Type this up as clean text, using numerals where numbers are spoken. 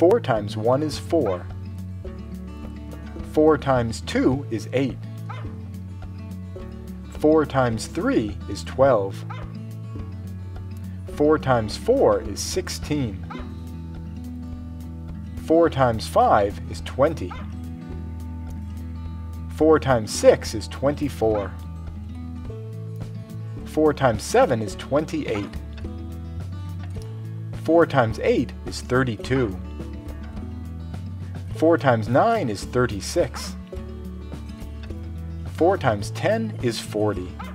4 times 1 is 4. 4 times 2 is 8. 4 times 3 is 12. 4 times 4 is 16. 4 times 5 is 20. 4 times 6 is 24. 4 times 7 is 28. 4 times 8 is 32. 4 times 9 is 36. 4 times 10 is 40.